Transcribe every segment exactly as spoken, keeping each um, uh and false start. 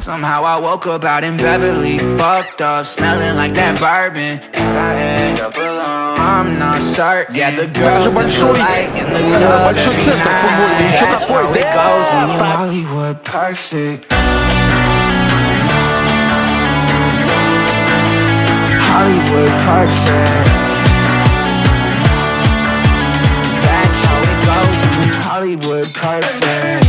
Somehow I woke up out in Beverly, fucked up, smelling like that bourbon, and I end up alone. I'm not certain. Yeah, the girls in the light in the club every night. That's how it goes when you're Hollywood perfect. Hollywood perfect. That's how it goes when you're Hollywood perfect.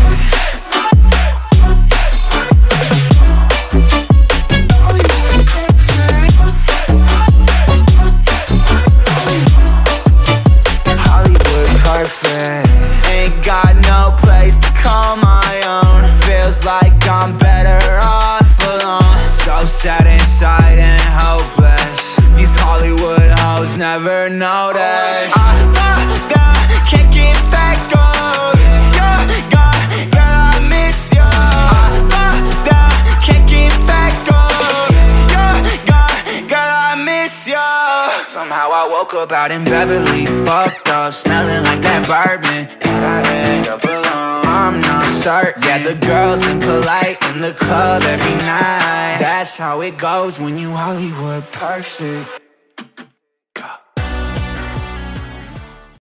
Ain't got no place to call my own. Feels like I'm better off alone. So sad inside and hopeless. These Hollywood hoes never notice. I, I, I can't get back on. You're gone, girl, I miss you. I, I, I can't get back on. You're gone, girl, I miss you. Somehow I woke up out in Beverly, fucked up, smelling like that bourbon, and I end up alone. I'm not certain. Yeah, the girls in polite in the club every night. That's how it goes when you Hollywood perfect.